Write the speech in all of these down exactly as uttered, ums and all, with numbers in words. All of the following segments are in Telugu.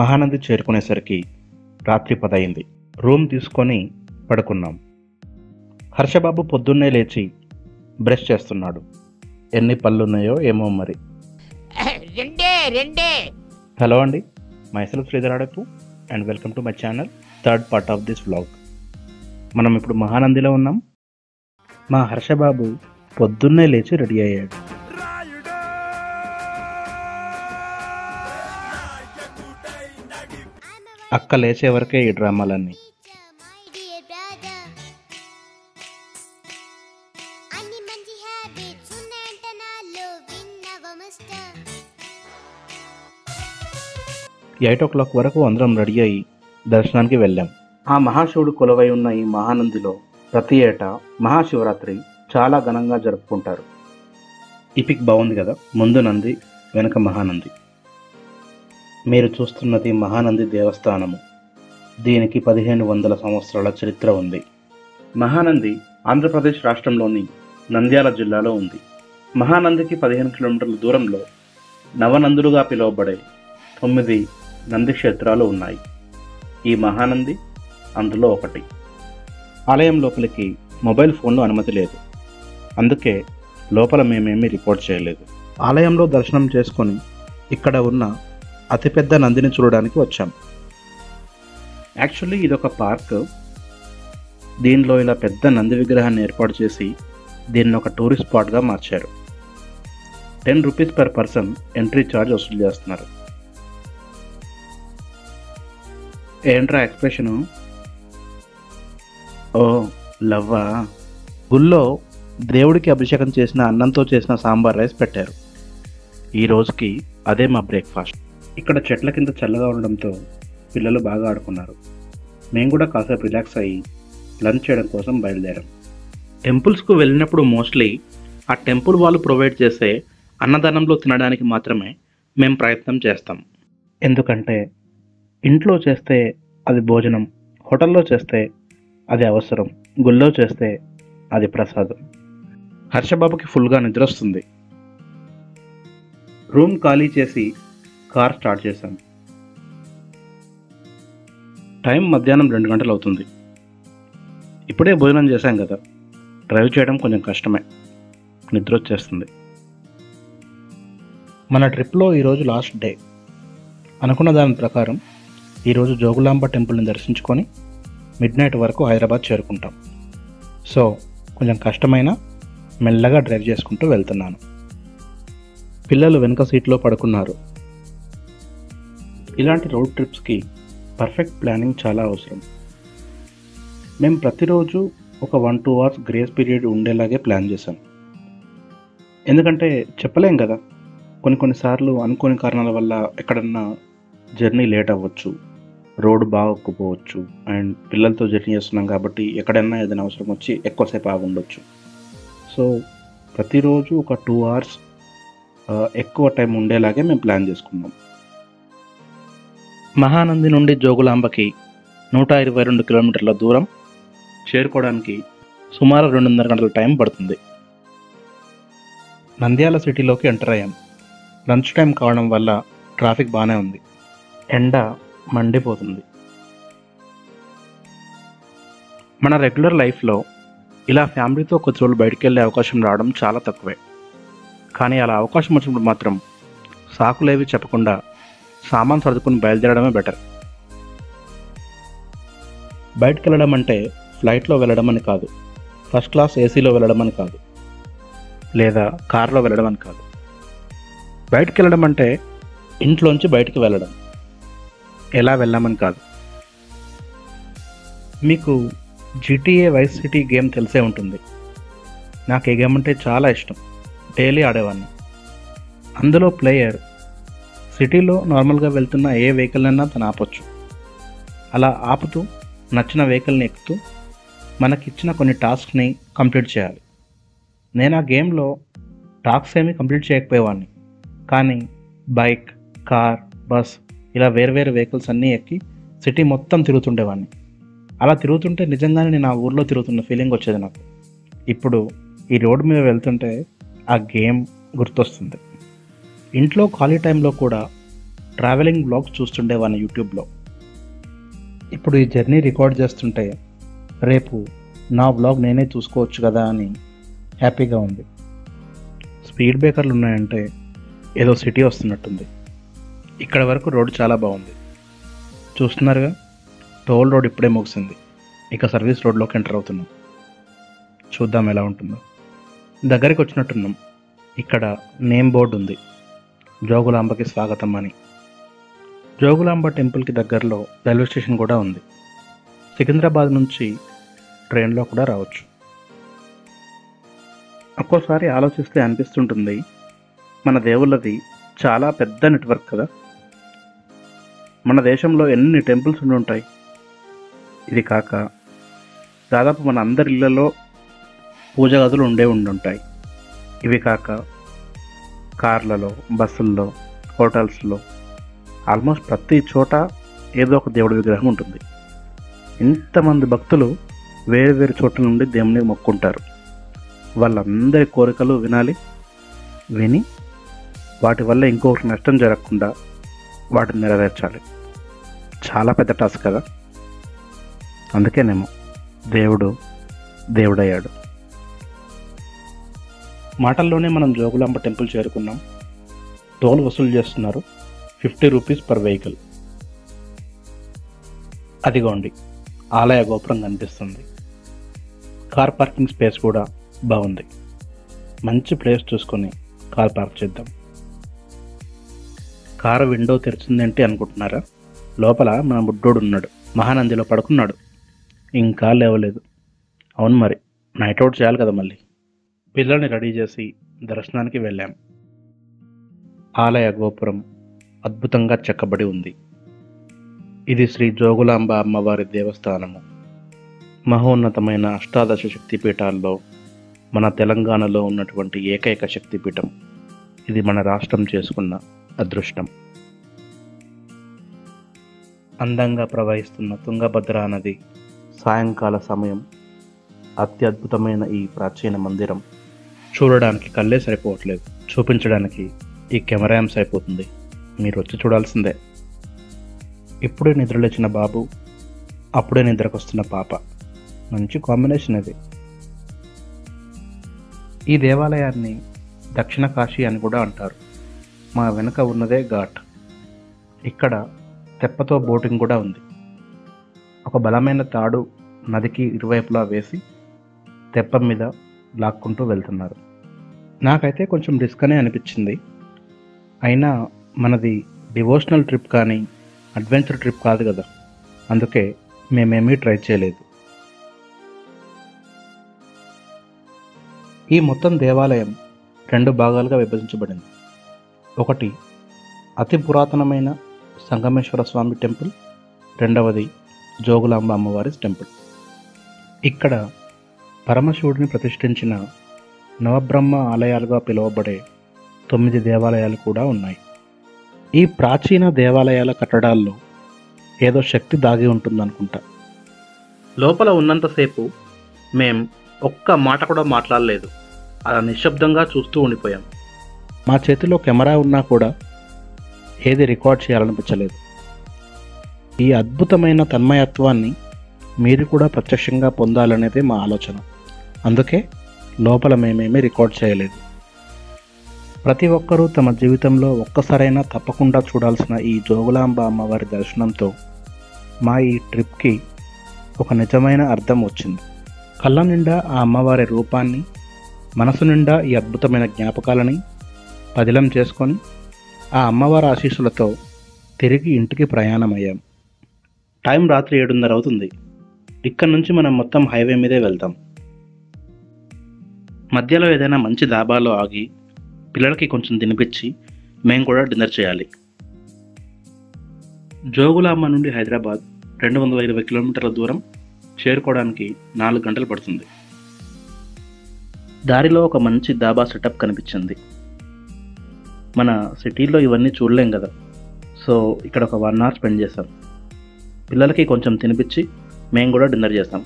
మహానంది చేరుకునేసరికి రాత్రి పదయింది. రూమ్ తీసుకొని పడుకున్నాం. హర్షబాబు పొద్దున్నే లేచి బ్రష్ చేస్తున్నాడు. ఎన్ని పళ్ళున్నాయో ఏమో మరి. హలో అండి, myself Sridhar Adepu and welcome to my channel third part of this vlog. మనం ఇప్పుడు మహానందిలో ఉన్నాం. మా హర్షబాబు పొద్దున్నే లేచి రెడీ అయ్యాడు. అక్క లేచేవరకే ఈ డ్రామాలన్నీ. ఎయిట్ ఓ క్లాక్ వరకు అందరం రెడీ అయ్యి దర్శనానికి వెళ్ళాం. ఆ మహాశివుడు కొలువై ఉన్న ఈ మహానందిలో ప్రతి ఏటా మహాశివరాత్రి చాలా ఘనంగా జరుపుకుంటారు. ఇపిక్ బాగుంది కదా, ముందు నంది వెనక మహానంది. మీరు చూస్తున్నది మహానంది దేవస్థానము. దీనికి పదిహేను వందల సంవత్సరాల చరిత్ర ఉంది. మహానంది ఆంధ్రప్రదేశ్ రాష్ట్రంలోని నంద్యాల జిల్లాలో ఉంది. మహానందికి పదిహేను కిలోమీటర్ల దూరంలో నవనందులుగా పిలువబడే తొమ్మిది నంది క్షేత్రాలు ఉన్నాయి. ఈ మహానంది అందులో ఒకటి. ఆలయం లోపలికి మొబైల్ ఫోన్లో అనుమతి లేదు, అందుకే లోపల మేమేమీ రిపోర్ట్ చేయలేదు. ఆలయంలో దర్శనం చేసుకొని ఇక్కడ ఉన్న అతిపెద్ద నందిని చూడడానికి వచ్చాం. యాక్చువల్లీ ఇదొక పార్క్. దీనిలో ఇలా పెద్ద నంది విగ్రహాన్ని ఏర్పాటు చేసి దీన్ని ఒక టూరిస్ట్ స్పాట్గా మార్చారు. Ten rupees per person entry charge వసూలు చేస్తున్నారు. ఏంట్రా ఎక్స్ప్రెషను? ఓ లవ్వా. గుళ్ళో దేవుడికి అభిషేకం చేసిన అన్నంతో చేసిన సాంబార్ రైస్ పెట్టారు. ఈ రోజుకి అదే మా బ్రేక్ఫాస్ట్. ఇక్కడ చెట్ల కింద చల్లగా ఉండడంతో పిల్లలు బాగా ఆడుకున్నారు. మేము కూడా కాసేపు రిలాక్స్ అయ్యి లంచ్ చేయడం కోసం బయలుదేరాం. టెంపుల్స్కు వెళ్ళినప్పుడు మోస్ట్లీ ఆ టెంపుల్ వాళ్ళు ప్రొవైడ్ చేసే అన్నదానంలో తినడానికి మాత్రమే మేము ప్రయత్నం చేస్తాం. ఎందుకంటే ఇంట్లో చేస్తే అది భోజనం, హోటల్లో చేస్తే అది అవసరం, గుళ్ళో చేస్తే అది ప్రసాదం. హర్షబాబుకి ఫుల్గా నిద్ర వస్తుంది. రూమ్ ఖాళీ చేసి కార్ స్టార్ట్ చేశాం. టైం మధ్యాహ్నం రెండు గంటలు అవుతుంది. ఇప్పుడే భోజనం చేశాం కదా, డ్రైవ్ చేయడం కొంచెం కష్టమే, నిద్ర వచ్చేస్తుంది. మన ట్రిప్లో ఈరోజు లాస్ట్ డే. అనుకున్న దాని ప్రకారం ఈరోజు జోగులాంబ టెంపుల్ని దర్శించుకొని మిడ్ నైట్ వరకు హైదరాబాద్ చేరుకుంటాం. సో కొంచెం కష్టమైన మెల్లగా డ్రైవ్ చేసుకుంటూ వెళ్తున్నాను. పిల్లలు వెనుక సీట్లో పడుకున్నారు. ఇలాంటి రోడ్ ట్రిప్స్కి పర్ఫెక్ట్ ప్లానింగ్ చాలా అవసరం. మేము ప్రతిరోజు ఒక one two hours grace period ఉండేలాగే ప్లాన్ చేశాం. ఎందుకంటే చెప్పలేం కదా, కొన్ని కొన్నిసార్లు అనుకోని కారణాల వల్ల ఎక్కడన్నా జర్నీ లేట్ అవ్వచ్చు, రోడ్డు బాగోకపోవచ్చు, అండ్ పిల్లలతో జర్నీ చేస్తున్నాం కాబట్టి ఎక్కడన్నా ఏదైనా అవసరం వచ్చి ఎక్కువసేపు ఆగి ఉండొచ్చు. సో ప్రతిరోజు ఒక టూ అవర్స్ ఎక్కువ టైం ఉండేలాగే మేము ప్లాన్ చేసుకున్నాం. మహానంది నుండి జోగులాంబకి నూట ఇరవై రెండు కిలోమీటర్ల దూరం. చేరుకోవడానికి సుమారు రెండున్నర గంటల టైం పడుతుంది. నంద్యాల సిటీలోకి ఎంటర్ అయ్యాం. లంచ్ టైం కావడం వల్ల ట్రాఫిక్ బాగానే ఉంది. ఎండ మండిపోతుంది. మన రెగ్యులర్ లైఫ్లో ఇలా ఫ్యామిలీతో కొద్ది రోజులు బయటికి వెళ్ళే అవకాశం రావడం చాలా తక్కువే. కానీ అలా అవకాశం వచ్చినప్పుడు మాత్రం సాకులేవి చెప్పకుండా సామాన్ సర్దుకుని బయలుదేరడమే బెటర్. బయటకు వెళ్ళడం అంటే ఫ్లైట్లో వెళ్ళడం అని కాదు, ఫస్ట్ క్లాస్ ఏసీలో వెళ్ళడం అని కాదు, లేదా కారులో వెళ్ళడం అని కాదు. బయటకు వెళ్ళడం అంటే ఇంట్లోంచి బయటికి వెళ్ళడం. ఎలా వెళ్ళామని కాదు. మీకు జీటీఏ వైస్ సిటీ గేమ్ తెలిసే ఉంటుంది. నాకు ఈ గేమ్ అంటే చాలా ఇష్టం. డైలీ ఆడేవాడిని. అందులో ప్లేయర్ సిటీలో నార్మల్గా వెళ్తున్న ఏ వెహికల్ అయినా తను ఆపొచ్చు. అలా ఆపుతూ నచ్చిన వెహికల్ని ఎక్కుతూ మనకిచ్చిన కొన్ని టాస్క్ని కంప్లీట్ చేయాలి. నేను ఆ గేమ్లో టాస్క్స్ ఏమీ కంప్లీట్ చేయకపోయేవాడిని. కానీ బైక్, కార్, బస్ ఇలా వేర్వేరు వెహికల్స్ అన్నీ ఎక్కి సిటీ మొత్తం తిరుగుతుండేవాడిని. అలా తిరుగుతుంటే నిజంగానే నేను ఆ ఊర్లో తిరుగుతున్న ఫీలింగ్ వచ్చేది నాకు. ఇప్పుడు ఈ రోడ్డు మీద వెళ్తుంటే ఆ గేమ్ గుర్తొస్తుంది. ఇంట్లో ఖాళీ టైంలో కూడా ట్రావెలింగ్ బ్లాగ్ చూస్తుండేవాడిని యూట్యూబ్లో. ఇప్పుడు ఈ జర్నీ రికార్డ్ చేస్తుంటే రేపు నా బ్లాగ్ నేనే చూసుకోవచ్చు కదా అని హ్యాపీగా ఉంది. స్పీడ్ బ్రేకర్లు ఉన్నాయంటే ఏదో సిటీ వస్తున్నట్టుంది. ఇక్కడ వరకు రోడ్డు చాలా బాగుంది. చూస్తున్నారుగా, టోల్ రోడ్ ఇప్పుడే ముగిసింది. ఇక సర్వీస్ రోడ్లోకి ఎంటర్ అవుతున్నాం. చూద్దాం ఎలా ఉంటుందో. దగ్గరికి వచ్చినట్టున్నాం. ఇక్కడ నేమ్ బోర్డు ఉంది, జోగులాంబకి స్వాగతం అని. జోగులాంబ టెంపుల్కి దగ్గరలో రైల్వే స్టేషన్ కూడా ఉంది. సికింద్రాబాద్ నుంచి ట్రైన్లో కూడా రావచ్చు. ఒక్కోసారి ఆలోచిస్తే అనిపిస్తుంటుంది, మన దేవుళ్ళది చాలా పెద్ద నెట్వర్క్ కదా. మన దేశంలో ఎన్ని టెంపుల్స్ ఉండి ఉంటాయి. ఇది కాక దాదాపు మన అందరి ఇళ్లలో పూజా గదులు ఉండే ఉండి ఉంటాయి. ఇవి కాక కార్లలో, బస్సుల్లో, హోటల్స్లో ఆల్మోస్ట్ ప్రతి చోట ఏదో ఒక దేవుడి విగ్రహం ఉంటుంది. ఇంతమంది భక్తులు వేరు వేరు చోట్ల నుండి దేవుని మొక్కుంటారు. వాళ్ళందరి కోరికలు వినాలి. విని వాటి వల్ల ఇంకొకరికి నష్టం జరగకుండా వాటిని నెరవేర్చాలి. చాలా పెద్ద టాస్క్ కదా. అందుకేనేమో దేవుడు దేవుడయ్యాడు. మాటల్లోనే మనం జోగులాంబ టెంపుల్ చేరుకున్నాం. టోల్ వసూలు చేస్తున్నారు, ఫిఫ్టీ రూపీస్ పర్ వెహికల్. అదిగోండి ఆలయ గోపురం కనిపిస్తుంది. కార్ పార్కింగ్ స్పేస్ కూడా బాగుంది. మంచి ప్లేస్ చూసుకొని కార్ పార్క్ చేద్దాం. కారు విండో తెరిచిందేంటి అనుకుంటున్నారా? లోపల మన బుడ్డోడు ఉన్నాడు, మహానందిలో పడుకున్నాడు. ఇంకా లేవలేదు. అవును, మరి నైట్ అవుట్ చేయాలి కదా. మళ్ళీ పిల్లల్ని రెడీ చేసి దర్శనానికి వెళ్ళాం. ఆలయ గోపురం అద్భుతంగా చెక్కబడి ఉంది. ఇది శ్రీ జోగులాంబ అమ్మవారి దేవస్థానము. మహోన్నతమైన అష్టాదశ శక్తిపీఠాల్లో మన తెలంగాణలో ఉన్నటువంటి ఏకైక శక్తిపీఠం. ఇది మన రాష్ట్రం చేసుకున్న అదృష్టం. అందంగా ప్రవహిస్తున్న తుంగభద్ర నది సాయంకాల సమయం. అత్యద్భుతమైన ఈ ప్రాచీన మందిరం చూడడానికి కళ్ళే సరిపోవట్లేదు. చూపించడానికి ఈ కెమెరా యామ్స్ అయిపోతుంది. మీరు వచ్చి చూడాల్సిందే. ఇప్పుడే నిద్రలేచిన బాబు, అప్పుడే నిద్రకొస్తున్న పాప, మంచి కాంబినేషన్ అది. ఈ దేవాలయాన్ని దక్షిణ కాశీ అని కూడా అంటారు. మా వెనుక ఉన్నదే ఘాట్. ఇక్కడ తెప్పతో బోటింగ్ కూడా ఉంది. ఒక బలమైన తాడు నదికి ఇరువైపులా వేసి తెప్ప మీద లాక్కుంటూ వెళ్తున్నారు. నాకైతే కొంచెం రిస్క్నే అనిపించింది. అయినా మనది డివోషనల్ ట్రిప్ కానీ అడ్వెంచర్ ట్రిప్ కాదు కదా, అందుకే మేమేమీ ట్రై చేయలేదు. ఈ మొత్తం దేవాలయం రెండు భాగాలుగా విభజించబడింది. ఒకటి అతి పురాతనమైన సంగమేశ్వర స్వామి టెంపుల్, రెండవది జోగులాంబ అమ్మవారి టెంపుల్. ఇక్కడ పరమశివుడిని ప్రతిష్ఠించిన నవబ్రహ్మ ఆలయాలుగా పిలువబడే తొమ్మిది దేవాలయాలు కూడా ఉన్నాయి. ఈ ప్రాచీన దేవాలయాల కట్టడాల్లో ఏదో శక్తి దాగి ఉంటుందనుకుంటా. లోపల ఉన్నంతసేపు మేం ఒక్క మాట కూడా మాట్లాడలేదు. అలా నిశ్శబ్దంగా చూస్తూ ఉండిపోయాం. మా చేతిలో కెమెరా ఉన్నా కూడా ఏది రికార్డ్ చేయాలనిపించలేదు. ఈ అద్భుతమైన తన్మయత్వాన్ని మీరు కూడా ప్రత్యక్షంగా పొందాలనేది మా ఆలోచన. అందుకే లోపల మేమేమీ రికార్డ్ చేయలేదు. ప్రతి ఒక్కరూ తమ జీవితంలో ఒక్కసారైనా తప్పకుండా చూడాల్సిన ఈ జోగులాంబ అమ్మవారి దర్శనంతో మా ఈ ట్రిప్కి ఒక నిజమైన అర్థం వచ్చింది. కళ్ళ నిండా ఆ అమ్మవారి రూపాన్ని, మనసు నిండా ఈ అద్భుతమైన జ్ఞాపకాలని పదిలం చేసుకొని ఆ అమ్మవారి ఆశీస్సులతో తిరిగి ఇంటికి ప్రయాణమయ్యాం. టైం రాత్రి ఏడున్నర అవుతుంది. ఇక్కడ నుంచి మనం మొత్తం హైవే మీదే వెళ్తాం. మధ్యలో ఏదైనా మంచి డాబాలో ఆగి పిల్లలకి కొంచెం తినిపించి మేము కూడా డిన్నర్ చేయాలి. జోగులాంబ నుండి హైదరాబాద్ రెండు వందల ఇరవై కిలోమీటర్ల దూరం చేరుకోవడానికి నాలుగు గంటలు పడుతుంది. దారిలో ఒక మంచి దాబా సెటప్ కనిపించింది. మన సిటీలో ఇవన్నీ చూడలేం కదా, సో ఇక్కడ ఒక వన్ అవర్ స్పెండ్ చేసాం. పిల్లలకి కొంచెం తినిపించి మేము కూడా డిన్నర్ చేస్తాం.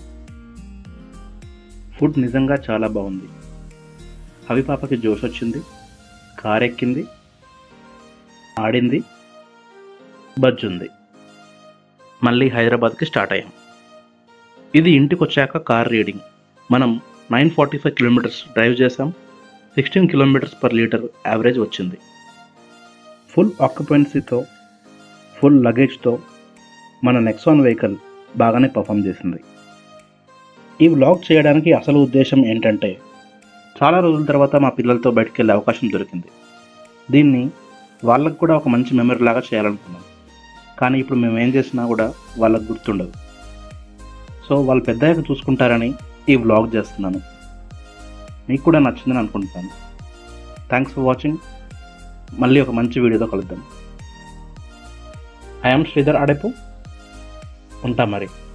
ఫుడ్ నిజంగా చాలా బాగుంది. అవి పాపకి జోష్ వచ్చింది, కారెక్కింది, ఆడింది, బజ్ ఉంది. మళ్ళీ హైదరాబాద్కి స్టార్ట్ అయ్యాం. ఇది ఇంటికి వచ్చాక కార్ రీడింగ్. మనం nine forty five kilometres drive చేసాం. Sixteen kilometres per litre average వచ్చింది. ఫుల్ ఆక్యుపెన్సీతో ఫుల్ లగేజ్తో మన నెక్సాన్ వెహికల్ బాగానే పర్ఫామ్ చేసింది. ఈ వ్లాగ్ చేయడానికి అసలు ఉద్దేశం ఏంటంటే, చాలా రోజుల తర్వాత మా పిల్లలతో బయటకు వెళ్ళే అవకాశం దొరికింది. దీన్ని వాళ్ళకు కూడా ఒక మంచి మెమరీ లాగా చేయాలనుకున్నాం. కానీ ఇప్పుడు మేము ఏం చేసినా కూడా వాళ్ళకు గుర్తుండదు. సో వాళ్ళు పెద్దయ్యాక చూసుకుంటారని ఈ వ్లాగ్ చేస్తున్నాను. మీకు కూడా నచ్చిందని అనుకుంటున్నాను. Thanks for watching. మళ్ళీ ఒక మంచి వీడియోతో కలుద్దాం. I am Sridhar Adepu. ఉంటా మరి.